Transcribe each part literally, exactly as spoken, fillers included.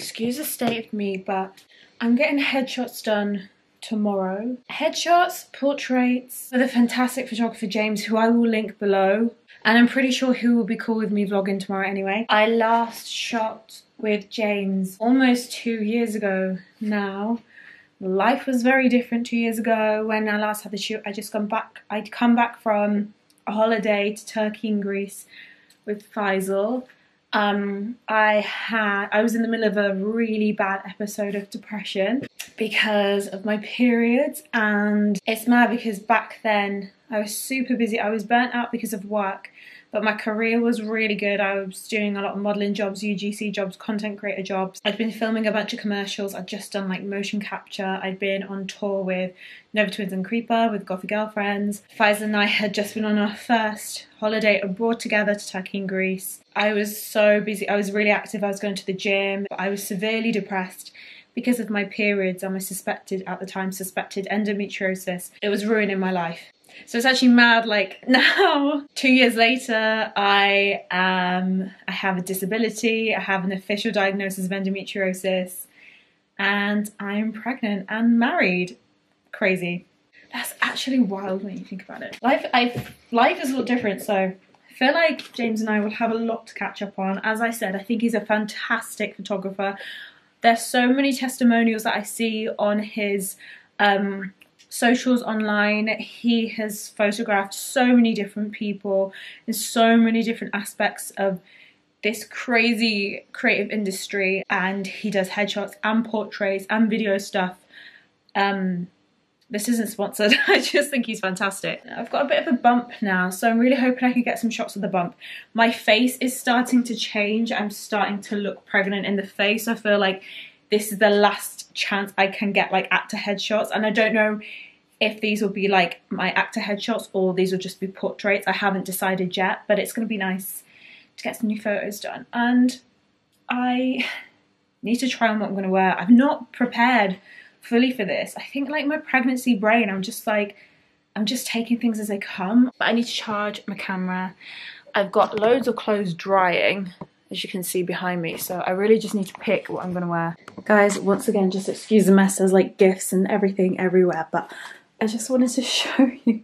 excuse the state of me, but I'm getting headshots done tomorrow. Headshots, portraits with a fantastic photographer, James, who I will link below. And I'm pretty sure he will be cool with me vlogging tomorrow anyway. I last shot with James almost two years ago now. Life was very different two years ago when I last had the shoot. I just come back, I'd come back from a holiday to Turkey and Greece with Faisal. Um, I had, I was in the middle of a really bad episode of depression because of my periods, and it's mad because back then I was super busy. I was burnt out because of work, but my career was really good. I was doing a lot of modelling jobs, U G C jobs, content creator jobs. I'd been filming a bunch of commercials. I'd just done like motion capture. I'd been on tour with Nova Twins and Creeper, with Goffy Girlfriends. Faisal and I had just been on our first holiday abroad together to Turkey and Greece. I was so busy. I was really active. I was going to the gym. I was severely depressed because of my periods and my suspected, at the time, suspected endometriosis. It was ruining my life. So it's actually mad, like now, two years later, I um, I have a disability, I have an official diagnosis of endometriosis, and I'm pregnant and married. Crazy. That's actually wild when you think about it. Life, I, life is a lot different, so I feel like James and I will have a lot to catch up on. As I said, I think he's a fantastic photographer. There's so many testimonials that I see on his um, socials online. He has photographed so many different people in so many different aspects of this crazy creative industry, and he does headshots and portraits and video stuff. Um, this isn't sponsored, I just think he's fantastic. I've got a bit of a bump now, so I'm really hoping I can get some shots of the bump. My face is starting to change. I'm starting to look pregnant in the face. I feel like this is the last chance I can get like actor headshots, and I don't know if these will be like my actor headshots or these will just be portraits. I haven't decided yet, but it's going to be nice to get some new photos done. And I need to try on what I'm going to wear. I'm not prepared fully for this. I think like my pregnancy brain, I'm just like, I'm just taking things as they come. But I need to charge my camera. I've got loads of clothes drying, as you can see behind me, so I really just need to pick what I'm gonna wear. Guys, once again, just excuse the mess. There's like gifts and everything everywhere, but I just wanted to show you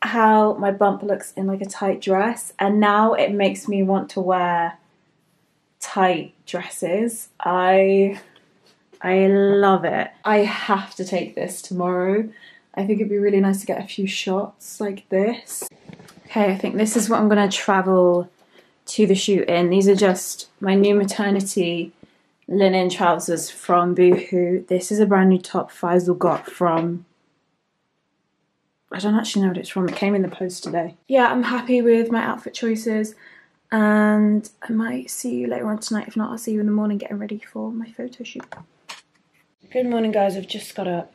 how my bump looks in like a tight dress, and now it makes me want to wear tight dresses. I, I love it. I have to take this tomorrow. I think it'd be really nice to get a few shots like this. Okay, I think this is what I'm going to travel to the shoot in. These are just my new maternity linen trousers from Boohoo. This is a brand new top Faisal got from... I don't actually know what it's from. It came in the post today. Yeah, I'm happy with my outfit choices, and I might see you later on tonight. If not, I'll see you in the morning getting ready for my photo shoot. Good morning, guys. I've just got up.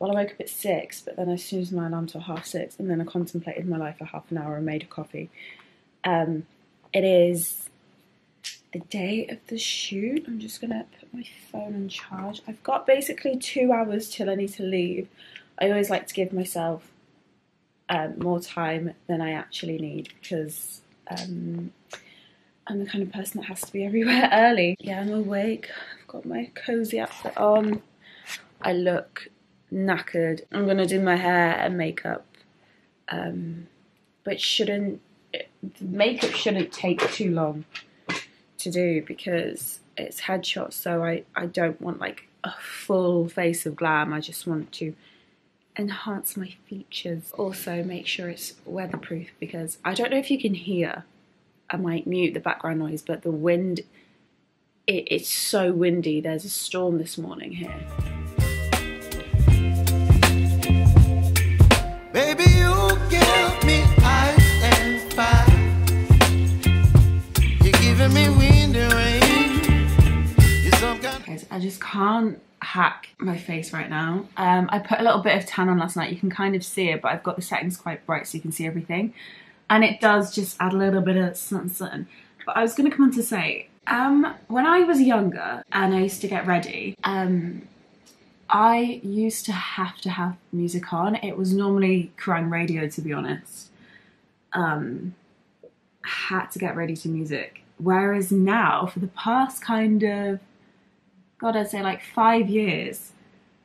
Well, I woke up at six, but then I snoozed my alarm till half six, and then I contemplated my life for half an hour and made a coffee. Um, it is the day of the shoot. I'm just gonna put my phone on charge. I've got basically two hours till I need to leave. I always like to give myself um, more time than I actually need, because um, I'm the kind of person that has to be everywhere early. Yeah, I'm awake. I've got my cozy outfit on. I look knackered. I'm gonna do my hair and makeup, um, but shouldn't it, makeup shouldn't take too long to do because it's headshots, so I, I don't want like a full face of glam. I just want to enhance my features. Also make sure it's weatherproof, because I don't know if you can hear, I might mute the background noise, but the wind, it, it's so windy. There's a storm this morning here. Baby, you give me ice and fire. You're giving me wind and rain. You're some kind of... Guys, I just can't hack my face right now. Um, I put a little bit of tan on last night. You can kind of see it, but I've got the settings quite bright so you can see everything. And it does just add a little bit of something, something. But I was going to come on to say, um, when I was younger and I used to get ready, um... I used to have to have music on. It was normally Kerrang! Radio, to be honest. Um, had to get ready to music, Whereas now, for the past kind of, God, I'd say like five years,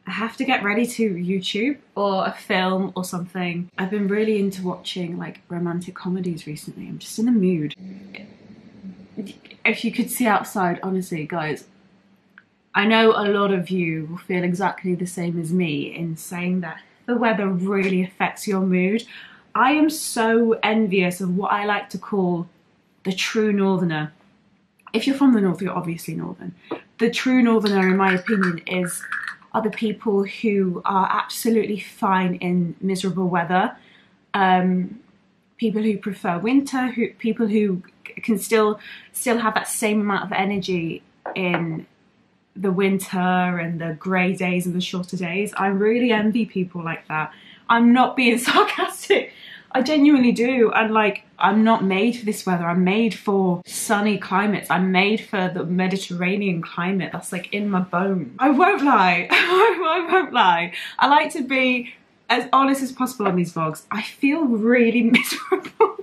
I have to get ready to YouTube or a film or something. I've been really into watching like romantic comedies recently. I'm just in the mood. If you could see outside, honestly, guys, I know a lot of you will feel exactly the same as me in saying that the weather really affects your mood. I am so envious of what I like to call the true northerner. If you're from the north, you're obviously northern. The true northerner, in my opinion, is are the people who are absolutely fine in miserable weather, um, people who prefer winter, who, people who can still still have that same amount of energy in the winter and the grey days and the shorter days. I really envy people like that. I'm not being sarcastic. I genuinely do. And like, I'm not made for this weather. I'm made for sunny climates. I'm made for the Mediterranean climate. That's like in my bone. I won't lie. I won't lie. I like to be as honest as possible on these vlogs. I feel really miserable.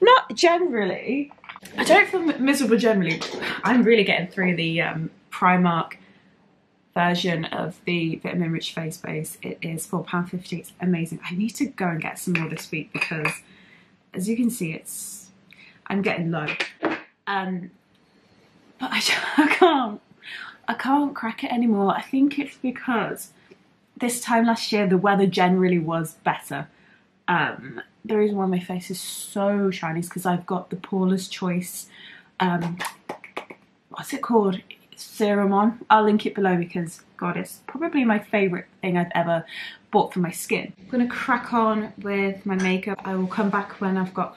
Not generally. I don't feel miserable generally. I'm really getting through the um, Primark version of the vitamin rich face base. It is four pounds fifty, it's amazing. I need to go and get some more this week because as you can see, it's, I'm getting low. Um, but I, I can't, I can't crack it anymore. I think it's because this time last year, the weather generally was better. Um, the reason why my face is so shiny is because I've got the Paula's Choice, um, what's it called? Serum on. I'll link it below because God, it's probably my favourite thing I've ever bought for my skin. I'm gonna crack on with my makeup. I will come back when I've got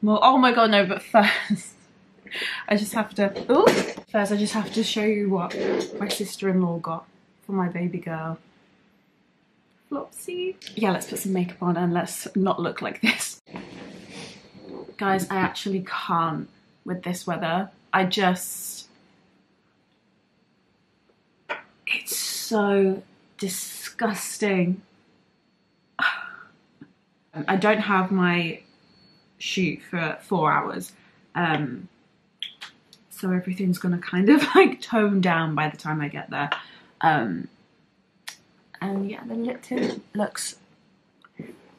more. Oh my God, no, but first I just have to ooh, first I just have to show you what my sister-in-law got for my baby girl Flopsy. Yeah, let's put some makeup on and let's not look like this. Guys, I actually can't with this weather. I just It's so disgusting. I don't have my shoot for four hours. Um, so everything's gonna kind of like tone down by the time I get there. Um, and yeah, the lip tint looks,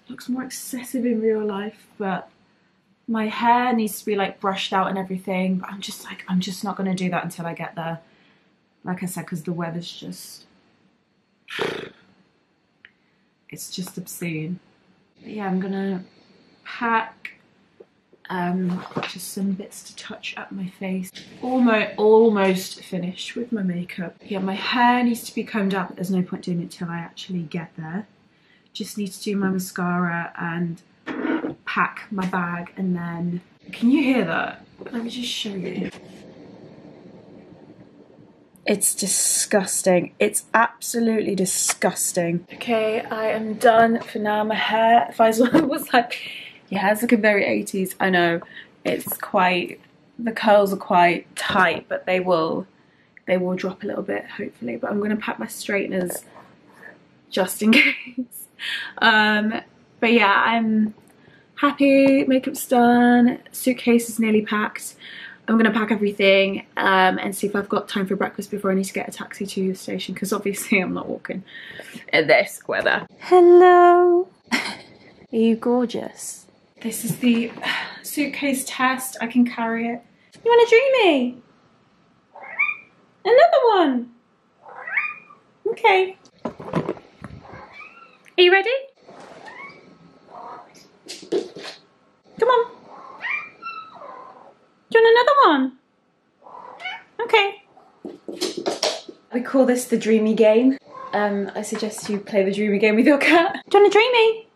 looks more excessive in real life, but my hair needs to be like brushed out and everything. But I'm just like, I'm just not gonna do that until I get there. Like I said, because the weather's just, it's just obscene. But yeah, I'm gonna pack um, just some bits to touch up my face. Almost, almost finished with my makeup. Yeah, my hair needs to be combed out, but there's no point doing it till I actually get there. Just need to do my mascara and pack my bag and then, can you hear that? Let me just show you. It's disgusting. It's absolutely disgusting. Okay, I am done for now. My hair, Faisal was like, your hair's looking very eighties. I know, it's quite, the curls are quite tight, but they will, they will drop a little bit, hopefully. But I'm gonna pack my straighteners just in case. Um, but yeah, I'm happy, makeup's done, suitcase is nearly packed. I'm going to pack everything um, and see if I've got time for breakfast before I need to get a taxi to the station because obviously I'm not walking in this weather. Hello! Are you gorgeous? This is the suitcase test. I can carry it. You want a dreamy? Another one! Okay. Are you ready? Come on. Do you want another one? Okay. We call this the dreamy game. Um, I suggest you play the dreamy game with your cat. Do you want a dreamy?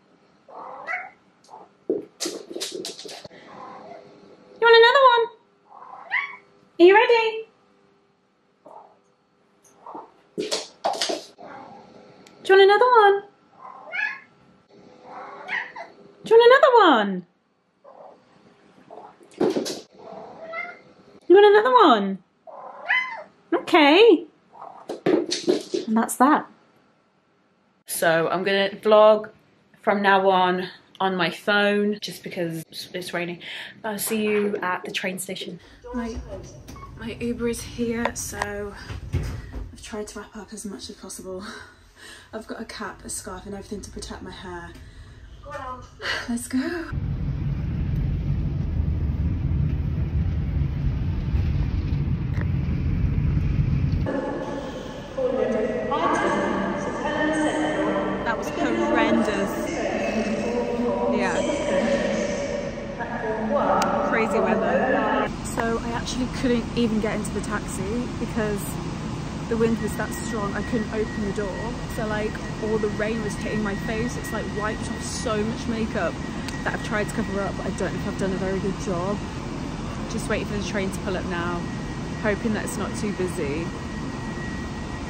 You want another one? Are you ready? Do you want another one? Do you want another one? You want another one? Okay. And that's that. So I'm gonna vlog from now on on my phone just because it's raining. But I'll see you at the train station. My, my Uber is here, so I've tried to wrap up as much as possible. I've got a cap, a scarf and everything to protect my hair. Let's go. That was horrendous. Yeah. Crazy weather. So I actually couldn't even get into the taxi because the wind was that strong. I couldn't open the door. So like all the rain was hitting my face. It's like wiped off so much makeup that I've tried to cover up, but I don't know if I've done a very good job. Just waiting for the train to pull up now, hoping that it's not too busy.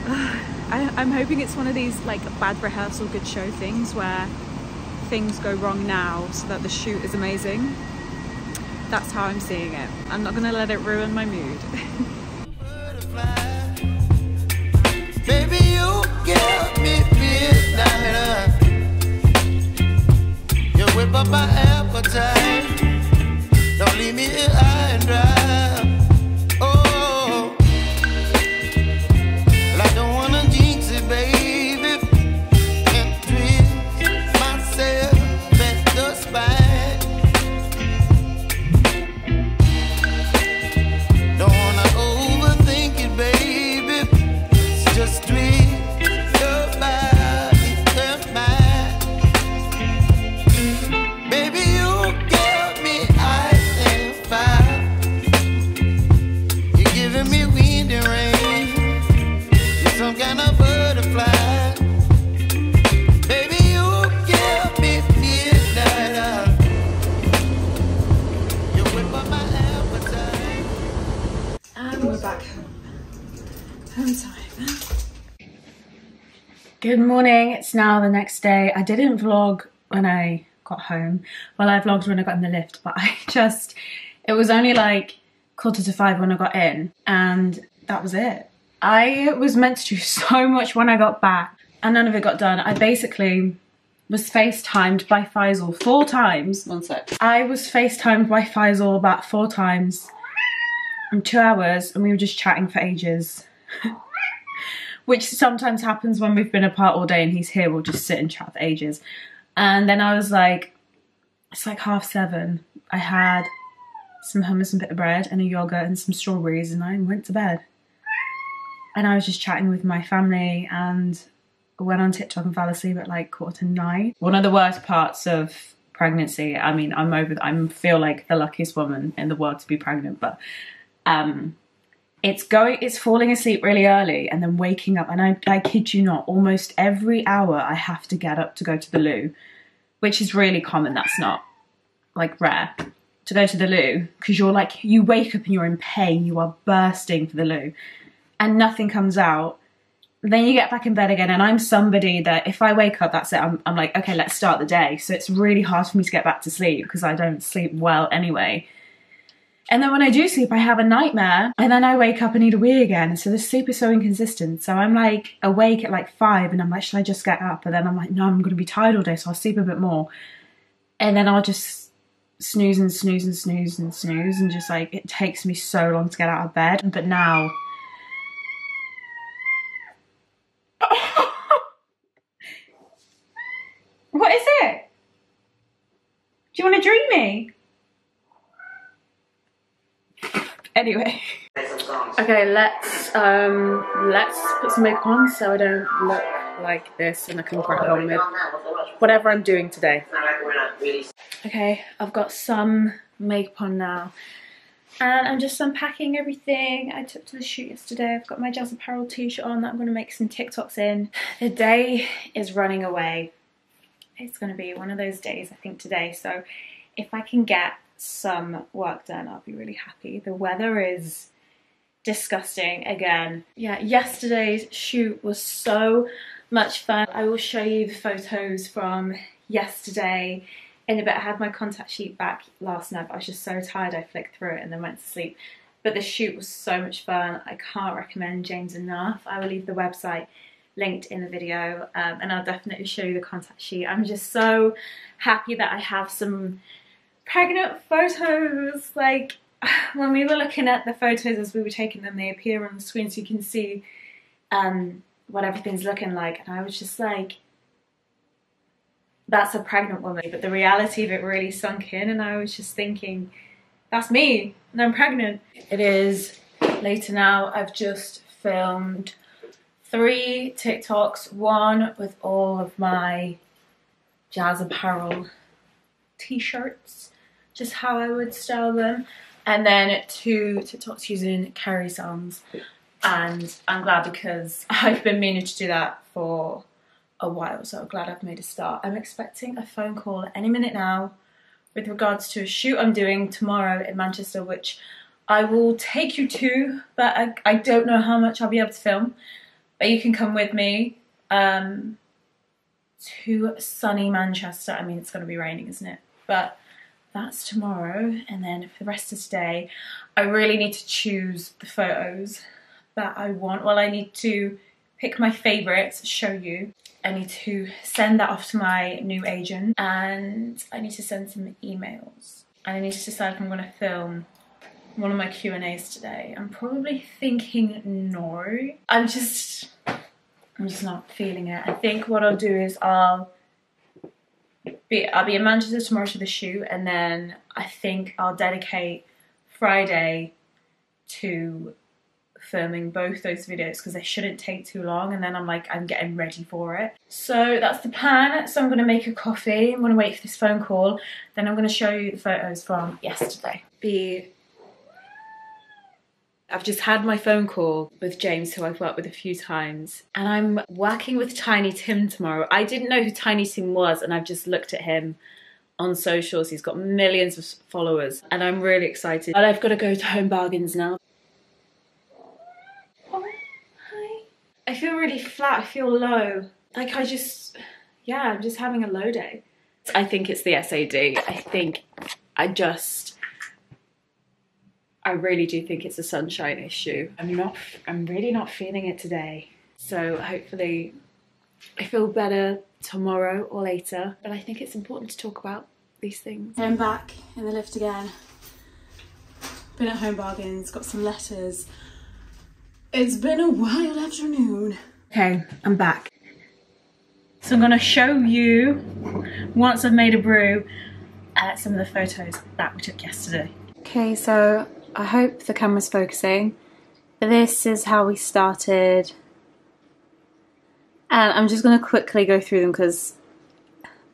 I, I'm hoping it's one of these like bad rehearsal, good show things where things go wrong now so that the shoot is amazing. That's how I'm seeing it. I'm not gonna let it ruin my mood. Baby, you give me midnight. You whip up my appetite. Don't leave me here high and dry. Good morning, it's now the next day. I didn't vlog when I got home. Well, I vlogged when I got in the lift, but I just, it was only like quarter to five when I got in and that was it. I was meant to do so much when I got back and none of it got done. I basically was FaceTimed by Faisal four times. One sec. I was FaceTimed by Faisal about four times in two hours and we were just chatting for ages. Which sometimes happens when we've been apart all day and he's here, we'll just sit and chat for ages. And then I was like, it's like half seven. I had some hummus and bit of bread and a yogurt and some strawberries and I went to bed. And I was just chatting with my family and went on TikTok and fell asleep at like quarter to nine. One of the worst parts of pregnancy, I mean, I'm over, I feel like the luckiest woman in the world to be pregnant, but um, It's going, it's falling asleep really early and then waking up. And I, I kid you not, almost every hour I have to get up to go to the loo, which is really common. That's not like rare to go to the loo because you're like, you wake up and you're in pain. You are bursting for the loo and nothing comes out. Then you get back in bed again. And I'm somebody that if I wake up, that's it. I'm, I'm like, okay, let's start the day. So it's really hard for me to get back to sleep because I don't sleep well anyway. And then when I do sleep, I have a nightmare and then I wake up and need a wee again. So the sleep is so inconsistent. So I'm like awake at like five and I'm like, should I just get up? And then I'm like, no, I'm going to be tired all day. So I'll sleep a bit more. And then I'll just snooze and snooze and snooze and snooze. And just like, it takes me so long to get out of bed. But now, what is it? Do you want to dream me? Anyway, okay, let's um, let's put some makeup on so I don't look like this and I can crack on with whatever I'm doing today. Okay, I've got some makeup on now and I'm just unpacking everything I took to the shoot yesterday. I've got my Jas Apparel t-shirt on that I'm going to make some TikToks in. The day is running away. It's going to be one of those days, I think, today. So if I can get some work done, I'll be really happy. The weather is disgusting again. Yeah, yesterday's shoot was so much fun. I will show you the photos from yesterday in a bit. I had my contact sheet back last night, but I was just so tired I flicked through it and then went to sleep. But the shoot was so much fun. I can't recommend James enough. I will leave the website linked in the video, um, and I'll definitely show you the contact sheet. I'm just so happy that I have some pregnant photos. Like, when we were looking at the photos as we were taking them, they appear on the screen so you can see um, what everything's looking like, and I was just like, that's a pregnant woman. But the reality of it really sunk in, and I was just thinking, that's me, and I'm pregnant. It is later now. I've just filmed three TikToks, one with all of my Jas Apparel t-shirts, just how I would style them, and then two TikToks using Carrie songs. And I'm glad, because I've been meaning to do that for a while, so I'm glad I've made a start. I'm expecting a phone call any minute now with regards to a shoot I'm doing tomorrow in Manchester, which I will take you to, but I, I don't know how much I'll be able to film. But you can come with me um, to sunny Manchester. I mean, it's going to be raining, isn't it? But that's tomorrow, and then for the rest of today, I really need to choose the photos that I want. Well, I need to pick my favourites, show you. I need to send that off to my new agent, and I need to send some emails. And I need to decide if I'm going to film one of my Q and A's today. I'm probably thinking no. I'm just, I'm just not feeling it. I think what I'll do is I'll be, I'll be in Manchester tomorrow to the shoot, and then I think I'll dedicate Friday to filming both those videos, because they shouldn't take too long, and then I'm like, I'm getting ready for it. So that's the plan. So I'm going to make a coffee, I'm going to wait for this phone call, then I'm going to show you the photos from yesterday. Be I've just had my phone call with James, who I've worked with a few times, and I'm working with Tiny Tim tomorrow. I didn't know who Tiny Tim was, and I've just looked at him on socials. He's got millions of followers, and I'm really excited. But I've got to go to Home Bargains now. Oh, hi. I feel really flat, I feel low. Like, I just, yeah, I'm just having a low day. I think it's the S A D. I think I just... I really do think it's a sunshine issue. I'm not, I'm really not feeling it today. So hopefully I feel better tomorrow or later, but I think it's important to talk about these things. I'm back in the lift again. Been at Home Bargains, got some letters. It's been a wild afternoon. Okay, I'm back. So I'm gonna show you, once I've made a brew, uh, some of the photos that we took yesterday. Okay, so I hope the camera's focusing, but this is how we started, and I'm just going to quickly go through them because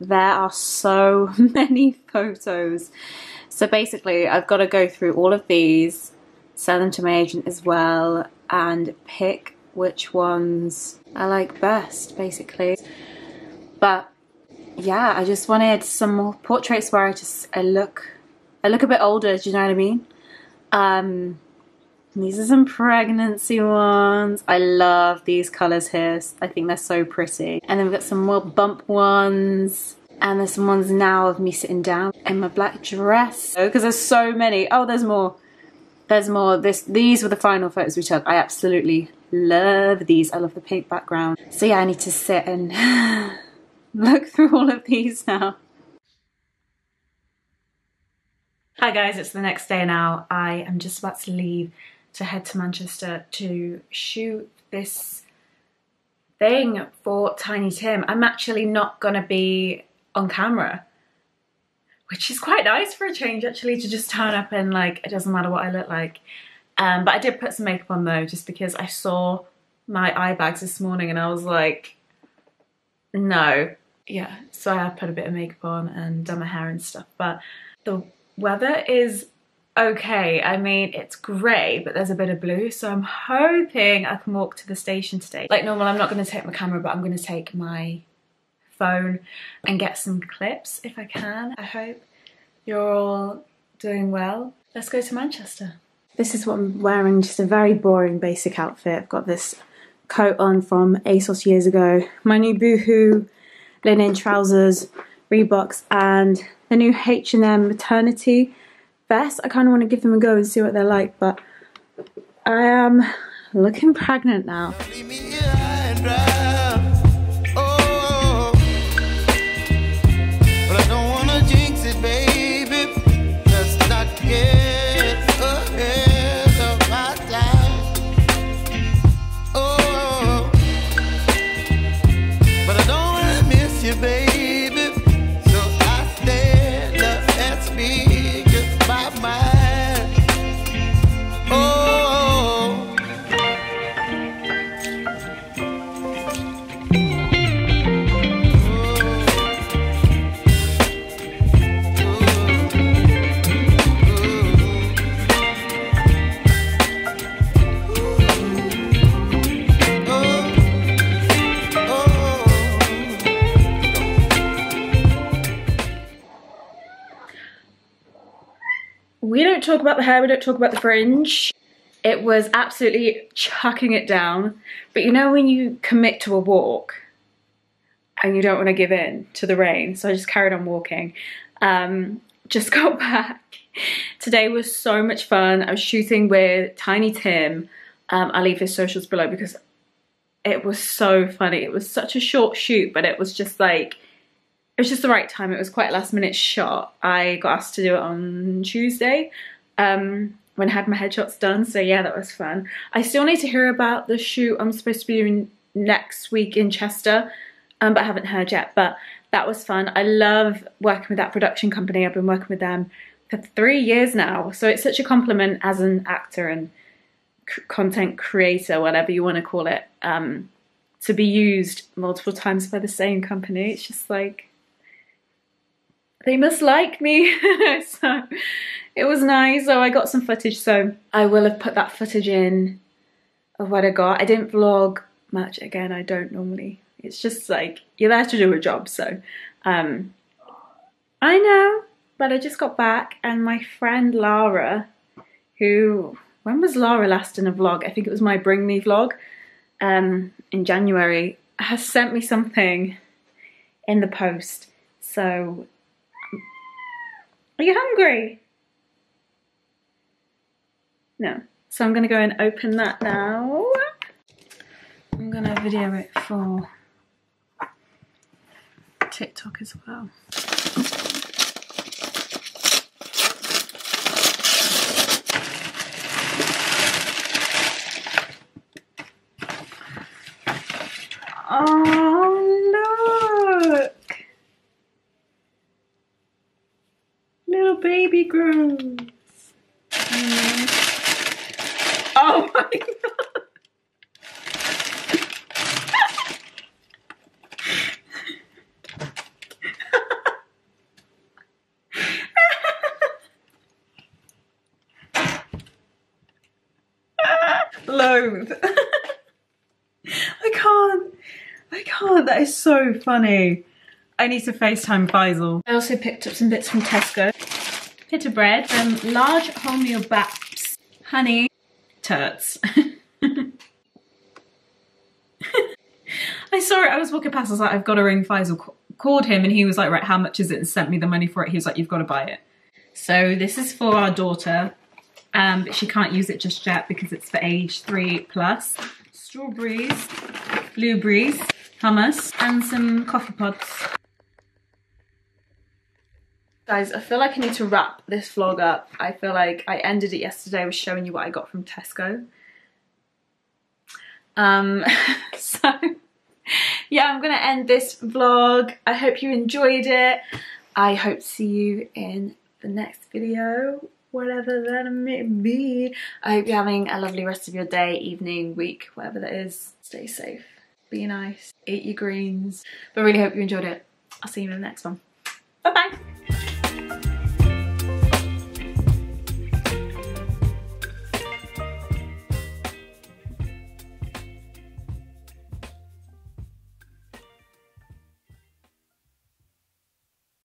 there are so many photos. So basically I've got to go through all of these, send them to my agent as well, and pick which ones I like best basically. But yeah, I just wanted some more portraits where I just I look I look a bit older, do you know what I mean? Um, these are some pregnancy ones. I love these colours here. I think they're so pretty. And then we've got some more bump ones. And there's some ones now of me sitting down in my black dress. Because there's so many. Oh, there's more. There's more. This, these were the final photos we took. I absolutely love these. I love the pink background. So yeah, I need to sit and look through all of these now. Hi guys, it's the next day now. I am just about to leave to head to Manchester to shoot this thing for Tiny Tim. I'm actually not gonna be on camera, which is quite nice for a change actually, to just turn up and like, it doesn't matter what I look like. Um, but I did put some makeup on though, just because I saw my eye bags this morning and I was like, no. Yeah, so I have put a bit of makeup on and done my hair and stuff, but the weather is okay. I mean, it's grey, but there's a bit of blue, so I'm hoping I can walk to the station today. Like normal, I'm not going to take my camera, but I'm going to take my phone and get some clips if I can. I hope you're all doing well. Let's go to Manchester. This is what I'm wearing, just a very boring basic outfit. I've got this coat on from ASOS years ago, my new Boohoo linen trousers, Reeboks, and the new H and M maternity vest. I kind of want to give them a go and see what they're like, but I am looking pregnant now. We don't talk about the hair, we don't talk about the fringe. It was absolutely chucking it down. But you know when you commit to a walk and you don't want to give in to the rain, so I just carried on walking. Um, just got back. Today was so much fun. I was shooting with Tiny Tim. Um, I'll leave his socials below because it was so funny. It was such a short shoot, but it was just like, it was just the right time. It was quite a last minute shot. I got asked to do it on Tuesday um, when I had my headshots done. So yeah, that was fun. I still need to hear about the shoot I'm supposed to be doing next week in Chester, um, but I haven't heard yet, but that was fun. I love working with that production company. I've been working with them for three years now. So it's such a compliment as an actor and content creator, whatever you want to call it, um, to be used multiple times by the same company. It's just like, they must like me. So it was nice. So I got some footage. So I will have put that footage in of what I got. I didn't vlog much. Again, I don't normally. It's just like, you're there to do a job. So um, I know, but I just got back and my friend Lara, who... When was Lara last in a vlog? I think it was my Bring Me vlog um, in January. Has sent me something in the post. So, are you hungry? No. So I'm gonna go and open that now. I'm gonna video it for TikTok as well. Oh, look! Little baby grows. Mm. Oh my god! Loathe. I can't. I can't, that is so funny. I need to FaceTime Faisal. I also picked up some bits from Tesco. Pita bread, um, large wholemeal baps, honey, turts. I saw it, I was walking past, I was like, I've got to ring Faisal. C called him and he was like, right, how much is it? And sent me the money for it. He was like, you've got to buy it. So this is for our daughter, um, but she can't use it just yet because it's for age three plus. Strawberries, blueberries, hummus and some coffee pods. Guys, I feel like I need to wrap this vlog up. I feel like I ended it yesterday with showing you what I got from Tesco. Um, so, yeah, I'm gonna end this vlog. I hope you enjoyed it. I hope to see you in the next video, whatever that may be. I hope you're having a lovely rest of your day, evening, week, whatever that is. Stay safe. Be nice, eat your greens, but I really hope you enjoyed it. I'll see you in the next one. Bye bye.